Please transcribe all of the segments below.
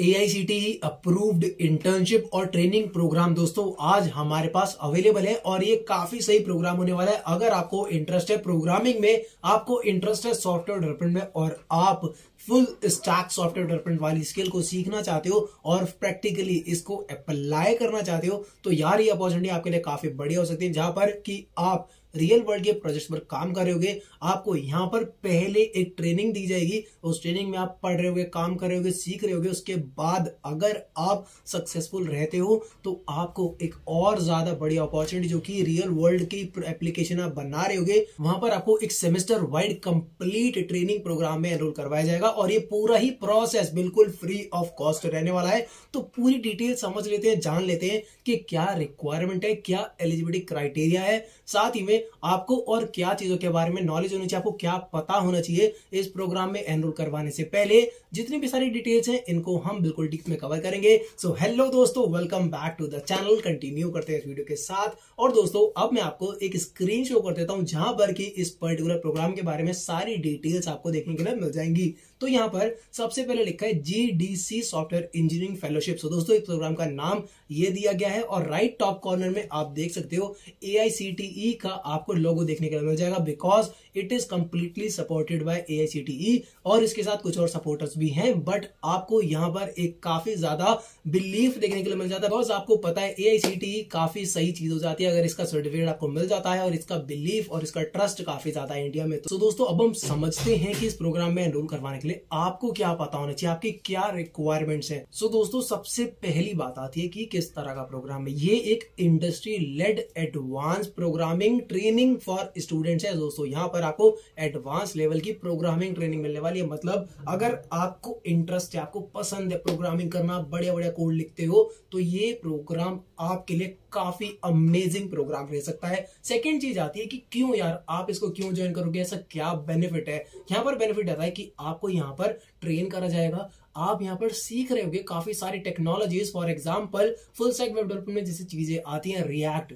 AICTE approved internship और training programme दोस्तों आज हमारे पास अवेलेबल है और ये काफी सही प्रोग्राम होने वाला है। अगर आपको इंटरेस्ट है प्रोग्रामिंग में, आपको इंटरेस्ट है सॉफ्टवेयर डेवलपमेंट में और आप फुल स्टैक सॉफ्टवेयर डेवलपमेंट वाली स्किल को सीखना चाहते हो और प्रैक्टिकली इसको अप्लाई करना चाहते हो, तो यार ये अपॉर्चुनिटी आपके लिए काफी बढ़िया हो सकती है, जहां पर कि आप रियल वर्ल्ड के प्रोजेक्ट्स पर काम कर रहे होगे। आपको यहाँ पर पहले एक ट्रेनिंग दी जाएगी, उस ट्रेनिंग में आप पढ़ रहे होगे, काम कर रहे होगे, सीख रहे होगे। उसके बाद अगर आप सक्सेसफुल रहते हो तो आपको एक और ज्यादा बड़ी अपॉर्चुनिटी, जो कि रियल वर्ल्ड की एप्लीकेशन आप बना रहे होगे, वहां पर आपको एक semester wide complete training programme में एनरोल करवाया जाएगा और ये पूरा ही प्रोसेस बिल्कुल फ्री ऑफ कॉस्ट रहने वाला है। तो पूरी डिटेल समझ लेते हैं, जान लेते हैं कि क्या रिक्वायरमेंट है, क्या एलिजिबिलिटी क्राइटेरिया है, साथ ही में आपको और क्या चीजों के बारे में नॉलेज होनी चाहिए, आपको क्या पता होना चाहिए इस प्रोग्राम में एनरोल करवाने से पहले। जितनी भी सारी डिटेल्स हैं इनको हम बिल्कुल डीप में कवर करेंगे। सो हेलो दोस्तों, welcome back to the channel. Continue करते हैं इस वीडियो के साथ। और दोस्तों अब मैं आपको एक स्क्रीन शो कर देता हूं जहां पर कि इस पर्टिकुलर प्रोग्राम के बारे में सारी डिटेल्स आपको देखने के लिए मिल जाएंगी। तो यहाँ पर सबसे पहले लिखा है GDC software engineering fellowship. So दोस्तों इस प्रोग्राम का नाम ये दिया गया है और राइट टॉप कॉर्नर में आप देख सकते हो AICTE का आपको लोगो देखने के लिए मिल जाएगा, because it is completely supported by AICTE। और इसके साथ कुछ और सपोर्टर्स भी हैं, बट आपको यहाँ पर एक काफी ज्यादा बिलीफ देखने के लिए मिल जाता है। बिकॉज आपको पता है AICTE काफी सही चीज हो जाती है अगर इसका सर्टिफिकेट आपको मिल जाता है, और इसका बिलीफ और इसका ट्रस्ट काफी ज्यादा है इंडिया में। तो दोस्तों अब हम समझते हैं कि इस प्रोग्राम में एनरोल करवाने आपको क्या पता होना चाहिए, आपकी क्या रिक्वायरमेंट्स हैं। सो दोस्तों सबसे पहली बात आती है कि किस तरह का प्रोग्राम है। ये एक industry led advance programming training for students है। दोस्तों यहाँ पर आपको एडवांस लेवल की प्रोग्रामिंग ट्रेनिंग मिलने वाली है। मतलब अगर आपको इंटरेस्ट है, आपको पसंद है प्रोग्रामिंग करना, बढ़िया बढ़िया कोड लिखते हो, तो ये प्रोग्राम आपके लिए काफी अमेजिंग प्रोग्राम रह सकता है। सेकेंड चीज आती है कि क्यों यार आप इसको क्यों ज्वाइन करोगे, ऐसा क्या बेनिफिट है। यहाँ पर बेनिफिट आता है कि आपको यहाँ पर ट्रेन करा जाएगा, आप यहाँ पर सीख रहे होंगे काफी सारी technologies. For example full stack web development में जैसी चीजें आती हैं रिएक्ट,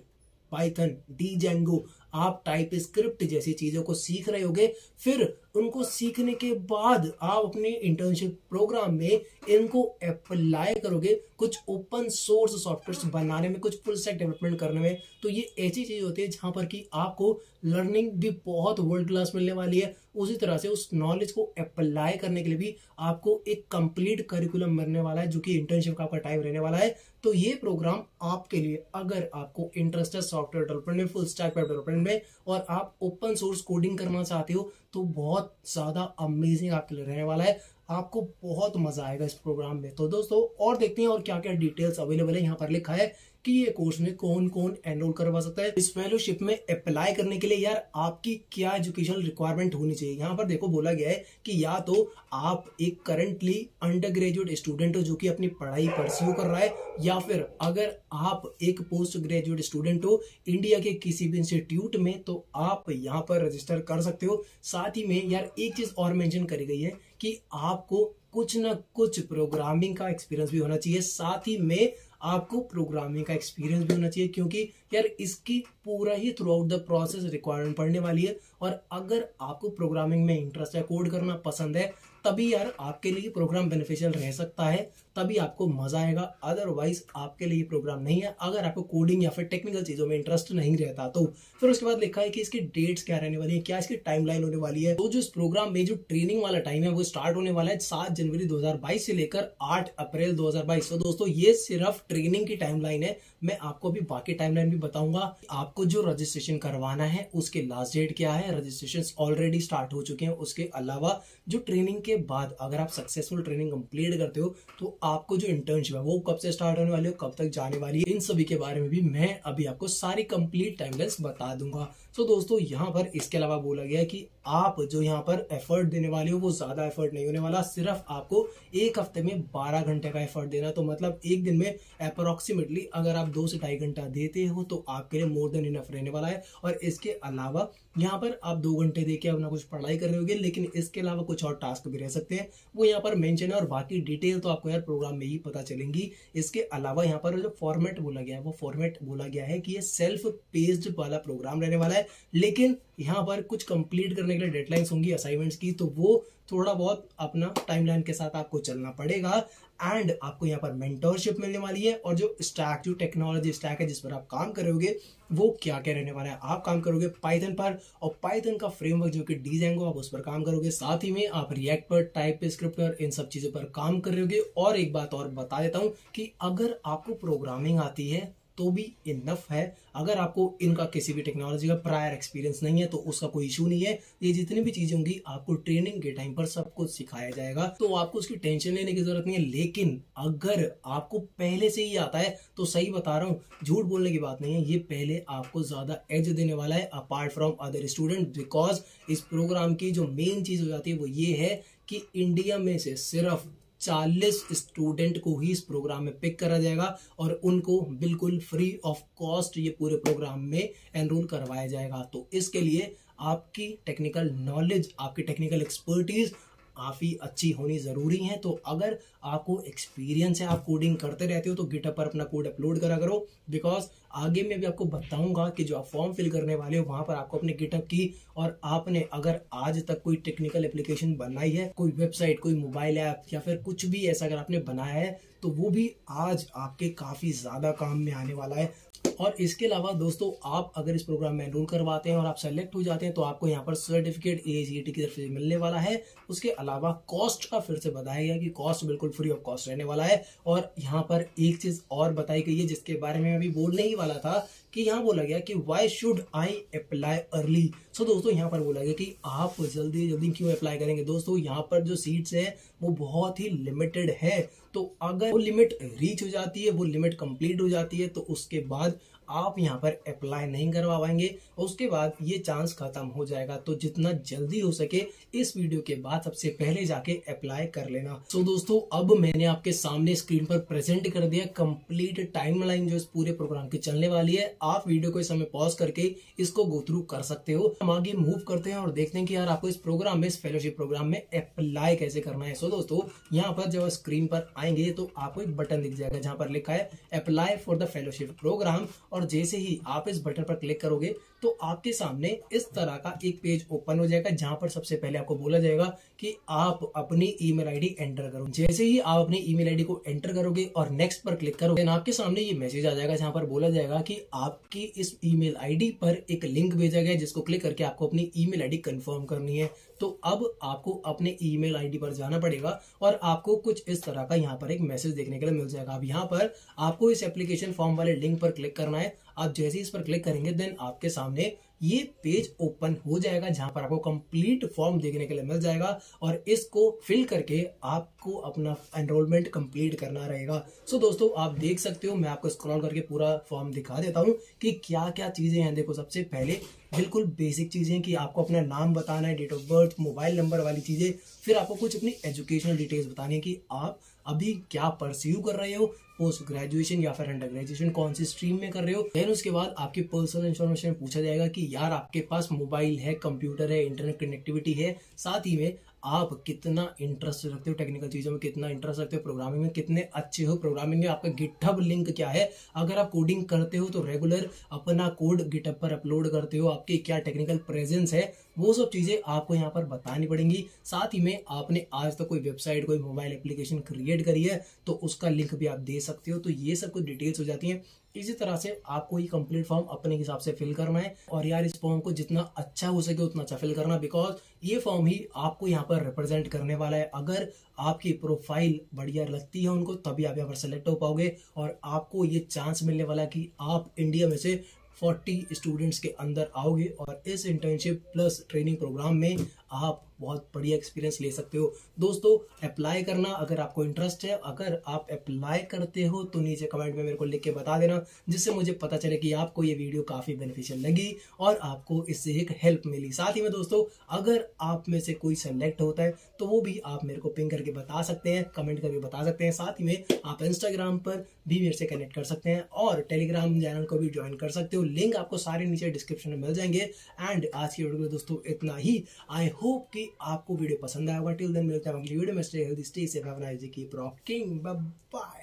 पाइथन, Django, आप टाइपस्क्रिप्ट जैसी चीजों को सीख रहे होगे। फिर उनको सीखने के बाद आप अपने इंटर्नशिप प्रोग्राम में इनको अप्लाई करोगे कुछ ओपन सोर्स सॉफ्टवेयर बनाने में, कुछ फुल स्टैक डेवलपमेंट करने में। तो ये ऐसी चीज होती है जहां पर कि आपको लर्निंग भी बहुत वर्ल्ड क्लास मिलने वाली है। उसी तरह से उस नॉलेज को अप्लाई करने के लिए भी आपको एक कंप्लीट करिकुलम मिलने वाला है, जो कि इंटर्नशिप का आपका टाइम रहने वाला है। तो ये प्रोग्राम आपके लिए, अगर आपको इंटरेस्ट है सॉफ्टवेयर डेवलपमेंट में, फुल स्टैक वेब डेवलपमेंट में, और आप ओपन सोर्स कोडिंग करना चाहते हो, तो बहुत ज्यादा अमेजिंग आपके लिए रहने वाला है। आपको बहुत मजा आएगा इस प्रोग्राम में। तो दोस्तों और देखते हैं और क्या क्या डिटेल्स अवेलेबल है। यहाँ पर लिखा है कि ये कोर्स में कौन कौन एनरोल करवा सकता है। इस फेलोशिप में अप्लाई करने के लिए यार आपकी क्या एजुकेशनल रिक्वायरमेंट होनी चाहिए। यहाँ पर देखो बोला गया है कि या तो आप एक करंटली अंडर ग्रेजुएट स्टूडेंट हो जो कि अपनी पढ़ाई परस्यू कर रहा है, या फिर अगर आप एक पोस्ट ग्रेजुएट स्टूडेंट हो इंडिया के किसी भी इंस्टीट्यूट में, तो आप यहाँ पर रजिस्टर कर सकते हो। साथ ही में यार एक चीज और मेंशन करी गई है कि आपको कुछ ना कुछ प्रोग्रामिंग का एक्सपीरियंस भी होना चाहिए, साथ ही में आपको प्रोग्रामिंग का एक्सपीरियंस भी होना चाहिए, क्योंकि यार इसकी पूरा ही throughout the process requirement पड़ने वाली है। और अगर आपको प्रोग्रामिंग में इंटरेस्ट है, कोड करना पसंद है, तभी यार आपके लिए प्रोग्राम बेनिफिशियल रह सकता है, तभी आपको मजा आएगा। अदरवाइज आपके लिए प्रोग्राम नहीं है, अगर आपको कोडिंग या फिर टेक्निकल चीजों में इंटरेस्ट नहीं रहता तो। फिर उसके बाद लिखा है कि इसकी डेट्स क्या रहने वाली है, क्या इसकी टाइमलाइन होने वाली है। तो जो इस प्रोग्राम में जो ट्रेनिंग वाला टाइम है वो स्टार्ट होने वाला है 7 जनवरी 2022 से लेकर 8 अप्रैल 2022। तो दोस्तों ये सिर्फ ट्रेनिंग की टाइमलाइन है, मैं आपको अभी बाकी टाइमलाइन भी बताऊंगा। आपको जो रजिस्ट्रेशन करवाना है उसके लास्ट डेट क्या है, रजिस्ट्रेशन ऑलरेडी स्टार्ट हो चुके हैं। उसके अलावा जो ट्रेनिंग के बाद अगर आप सक्सेसफुल ट्रेनिंग कंप्लीट करते हो तो आपको जो इंटर्नशिप है वो कब से स्टार्ट होने वाली है, कब तक जाने वाली है, इन सभी के बारे में भी मैं अभी आपको सारी कंप्लीट टाइमलाइंस बता दूंगा। सो दोस्तों यहाँ पर इसके अलावा बोला गया है कि आप जो यहाँ पर एफर्ट देने वाले हो वो ज्यादा एफर्ट नहीं होने वाला, सिर्फ आपको एक हफ्ते में 12 घंटे का एफर्ट देना। तो मतलब एक दिन में अप्रोक्सीमेटली अगर आप 2 से ढाई घंटा देते हो तो आपके लिए मोर देन इनफ रहने वाला है। और इसके अलावा यहाँ पर आप 2 घंटे देके अपना कुछ पढ़ाई कर रहे होगे, लेकिन इसके अलावा कुछ और टास्क भी रह सकते हैं, वो यहाँ पर मेंशन है। और बाकी डिटेल तो आपको यार प्रोग्राम में ही पता चलेंगी। इसके अलावा यहाँ पर जो फॉर्मेट बोला गया है, वो फॉर्मेट बोला गया है कि ये सेल्फ पेस्ड वाला प्रोग्राम रहने वाला है, लेकिन यहाँ पर कुछ कंप्लीट करने के लिए डेडलाइंस होंगी असाइनमेंट्स की, तो वो थोड़ा बहुत अपना टाइमलाइन के साथ आपको चलना पड़ेगा। एंड आपको यहाँ पर मेंटरशिप मिलने वाली है, और जो स्टैक, जो टेक्नोलॉजी स्टैक है जिस पर आप काम करोगे वो क्या क्या रहने वाला है। आप काम करोगे पाइथन पर, और पाइथन का फ्रेमवर्क जो कि Django, आप उस पर काम करोगे। साथ ही में आप रिएक्ट पर, टाइपस्क्रिप्ट पर, इन सब चीज़ों पर काम कर रहे होगे। और एक बात और बता देता हूँ कि अगर आपको प्रोग्रामिंग आती है तो भी इनफ है। अगर आपको इनका किसी भी टेक्नोलॉजी का प्रायर एक्सपीरियंस नहीं है तो उसका कोई इशू नहीं है। ये जितनी भी चीजें होंगी आपको ट्रेनिंग के टाइम पर सब कुछ सिखाया जाएगा, तो आपको उसकी टेंशन लेने की जरूरत नहीं है। लेकिन अगर आपको पहले से ही आता है तो सही बता रहा हूँ, झूठ बोलने की बात नहीं है, ये पहले आपको ज्यादा एज देने वाला है apart from other student. Because इस प्रोग्राम की जो मेन चीज हो जाती है वो ये है कि इंडिया में से सिर्फ 40 स्टूडेंट को ही इस प्रोग्राम में पिक करा जाएगा, और उनको बिल्कुल फ्री ऑफ कॉस्ट ये पूरे प्रोग्राम में एनरोल करवाया जाएगा। तो इसके लिए आपकी टेक्निकल नॉलेज, आपकी टेक्निकल एक्सपर्टीज काफ़ी अच्छी होनी ज़रूरी है। तो अगर आपको एक्सपीरियंस है, आप कोडिंग करते रहते हो, तो गिटहब पर अपना कोड अपलोड करा करो। बिकॉज आगे मैं भी आपको बताऊंगा कि जो आप फॉर्म फिल करने वाले हो वहाँ पर आपको अपने गिटहब की, और आपने अगर आज तक कोई टेक्निकल एप्लीकेशन बनाई है, कोई वेबसाइट, कोई मोबाइल ऐप, या फिर कुछ भी ऐसा अगर आपने बनाया है तो वो भी आज आपके काफ़ी ज़्यादा काम में आने वाला है। और इसके अलावा दोस्तों, आप अगर इस प्रोग्राम में एनरोल करवाते हैं और आप सेलेक्ट हो जाते हैं तो आपको यहाँ पर सर्टिफिकेट AICTE की तरफ से मिलने वाला है। उसके अलावा कॉस्ट का फिर से बताया गया कि कॉस्ट बिल्कुल फ्री ऑफ कॉस्ट रहने वाला है। और यहाँ पर एक चीज़ और बताई गई है जिसके बारे में अभी बोलने ही वाला था, कि यहाँ बोला गया कि why should I apply early. So दोस्तों यहाँ पर बोला गया कि आप जल्दी जल्दी क्यों अप्लाई करेंगे। दोस्तों यहाँ पर जो सीट्स है वो बहुत ही लिमिटेड है, तो अगर वो लिमिट रीच हो जाती है, वो लिमिट कंप्लीट हो जाती है, तो उसके बाद आप यहाँ पर अप्लाई नहीं करवा पाएंगे, उसके बाद ये चांस खत्म हो जाएगा। तो जितना जल्दी हो सके इस वीडियो के बाद सबसे पहले जाके अप्लाई कर लेना। तो दोस्तों अब मैंने आपके सामने स्क्रीन पर प्रेजेंट कर दिया कंप्लीट टाइमलाइन जो इस पूरे प्रोग्राम की चलने वाली है। आप वीडियो को इस समय पॉज करके इसको गो थ्रू कर सकते हो। हम आगे मूव करते हैं और देखते हैं कि यार आपको इस प्रोग्राम में, इस फेलोशिप प्रोग्राम में अप्लाई कैसे करना है। सो दोस्तों यहाँ पर जब स्क्रीन पर आएंगे तो आपको एक बटन दिख जाएगा जहाँ पर लिखा है apply for the fellowship programme, और जैसे ही आप इस बटन पर क्लिक करोगे तो आपके सामने इस तरह का एक पेज ओपन हो जाएगा, जहां पर सबसे पहले आपको बोला जाएगा कि आप अपनी ईमेल आईडी एंटर करो। जैसे ही आप अपनी ईमेल आईडी को एंटर करोगे और नेक्स्ट पर क्लिक करोगे, आपके सामने ये मैसेज आ जाएगा जहां पर बोला जाएगा कि आपकी इस ईमेल आईडी पर एक लिंक भेजा गया है जिसको क्लिक करके आपको अपनी ईमेल आईडी कंफर्म करनी है। तो अब आपको अपने ईमेल आईडी पर जाना पड़ेगा और आपको कुछ इस तरह का यहाँ पर एक मैसेज देखने के लिए मिल जाएगा। अब यहाँ पर आपको इस एप्लीकेशन फॉर्म वाले लिंक पर क्लिक करना है। आप जैसे ही इस पर क्लिक करेंगे देन आपके सामने ये पेज ओपन हो जाएगा जहां पर आपको कंप्लीट फॉर्म देखने के लिए मिल जाएगा, और इसको फिल करके आपको अपना एनरोलमेंट कंप्लीट करना रहेगा। सो दोस्तों आप देख सकते हो, मैं आपको स्क्रॉल करके पूरा फॉर्म दिखा देता हूं कि क्या क्या चीजें हैं। देखो सबसे पहले बिल्कुल बेसिक चीजें कि आपको अपना नाम बताना है, date of birth, mobile number वाली चीजें। फिर आपको कुछ अपनी एजुकेशनल डिटेल्स बतानी है कि आप अभी क्या परस्यू कर रहे हो, पोस्ट ग्रेजुएशन या फिर अंडर ग्रेजुएशन कौन सी स्ट्रीम में कर रहे हो। देन उसके बाद आपकी पर्सनल इन्फॉर्मेशन पूछा जाएगा कि यार आपके पास मोबाइल है, कंप्यूटर है, इंटरनेट कनेक्टिविटी है, साथ ही में आप कितना इंटरेस्ट रखते हो टेक्निकल चीज़ों में, कितना इंटरेस्ट रखते हो प्रोग्रामिंग में, कितने अच्छे हो प्रोग्रामिंग में, आपका गिटहब लिंक क्या है, अगर आप कोडिंग करते हो तो रेगुलर अपना कोड गिटहब पर अपलोड करते हो, आपकी क्या टेक्निकल प्रेजेंस है, वो सब चीज़ें आपको यहाँ पर बतानी पड़ेंगी। साथ ही में आपने आज तक कोई वेबसाइट, कोई मोबाइल एप्लीकेशन क्रिएट करी है तो उसका लिंक भी आप दे सकते हो। तो ये सब कुछ डिटेल्स हो जाती हैं। इसी तरह से आपको ये कंप्लीट फॉर्म अपने हिसाब से फिल करना है, और यार इस फॉर्म को जितना अच्छा हो सके उतना अच्छा फिल करना, बिकॉज ये फॉर्म ही आपको यहाँ पर रिप्रेजेंट करने वाला है। अगर आपकी प्रोफाइल बढ़िया लगती है उनको तभी आप यहाँ पर सेलेक्ट हो पाओगे, और आपको ये चांस मिलने वाला है कि आप इंडिया में से 40 स्टूडेंट्स के अंदर आओगे, और इस इंटर्नशिप प्लस ट्रेनिंग प्रोग्राम में आप बहुत बढ़िया एक्सपीरियंस ले सकते हो। दोस्तों अप्लाई करना अगर आपको इंटरेस्ट है, अगर आप अप्लाई करते हो तो नीचे कमेंट में मेरे को लिख के बता देना, जिससे मुझे पता चले कि आपको ये वीडियो काफ़ी बेनिफिशियल लगी और आपको इससे एक हेल्प मिली। साथ ही में दोस्तों अगर आप में से कोई सेलेक्ट होता है तो वो भी आप मेरे को पिंग करके बता सकते हैं, कमेंट करके बता सकते हैं। साथ ही में आप इंस्टाग्राम पर भी मेरे से कनेक्ट कर सकते हैं, और टेलीग्राम चैनल को भी ज्वाइन कर सकते हो। लिंक आपको सारे नीचे डिस्क्रिप्शन में मिल जाएंगे। एंड आज की वीडियो में दोस्तों इतना ही। आई होप कि आपको वीडियो पसंद आएगा। टिल देन मिलते हैं अगली वीडियो में। Stay healthy, stay safe, have a nice day, keep rocking, bye bye.